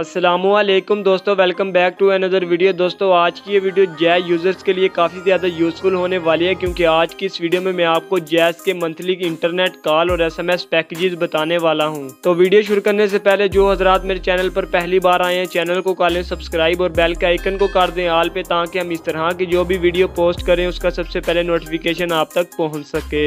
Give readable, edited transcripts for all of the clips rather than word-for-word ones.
अस्सलामुअलैकुम दोस्तों, welcome back to another video. दोस्तों आज की ये वीडियो जैज़ यूज़र्स के लिए काफ़ी ज़्यादा यूज़फुल होने वाली है, क्योंकि आज की इस वीडियो में मैं आपको जैज़ के मंथली इंटरनेट कॉल और SMS पैकेजेस बताने वाला हूं। तो वीडियो शुरू करने से पहले जो हजरात मेरे चैनल पर पहली बार आए हैं, चैनल को कर लें सब्सक्राइब और बेल के आइकन को कर दें आल पे, ताकि हम इस तरह की जो भी वीडियो पोस्ट करें उसका सबसे पहले नोटिफिकेशन आप तक पहुँच सके।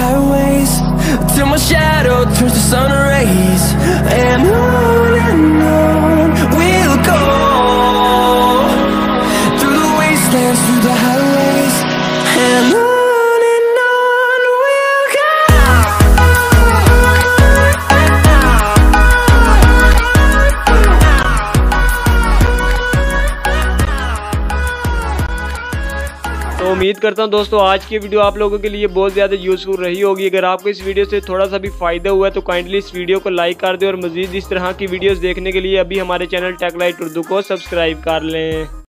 highways, till my shadow turns to sun rays. And on we'll go, through the wastelands, through the highways, and on. तो उम्मीद करता हूं दोस्तों आज की वीडियो आप लोगों के लिए बहुत ज़्यादा यूज़फुल रही होगी। अगर आपको इस वीडियो से थोड़ा सा भी फायदा हुआ है तो काइंडली इस वीडियो को लाइक कर दें, और मज़ीद इस तरह की वीडियोस देखने के लिए अभी हमारे चैनल टेक लाइट उर्दू को सब्सक्राइब कर लें।